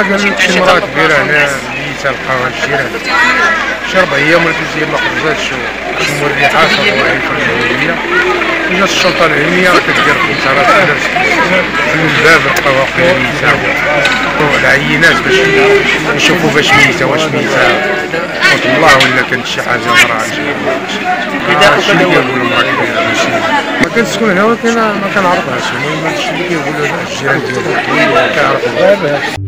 شي مرات كبيرة هنا ميتة لقاوها في الشارع، شربها هي وما لبس هي ما قبضاتش ومريحة صافي الأولية. وجات الشرطة العلمية راه كدير الإنترات في الباب لقاوها قريبة ميتة، وقراو على عينات باش نشوفو باش ميتة واش ميتة قلت الله ولا كانت شي حاجة مرة إن شاء الله. هادشي اللي كيقولو مرة كبيرة ماشي ما كنسكن هنا، ولكن ما كنعرفهاش، ما كنعرفش اللي كيقولو الجيران ديالي كنعرفهم.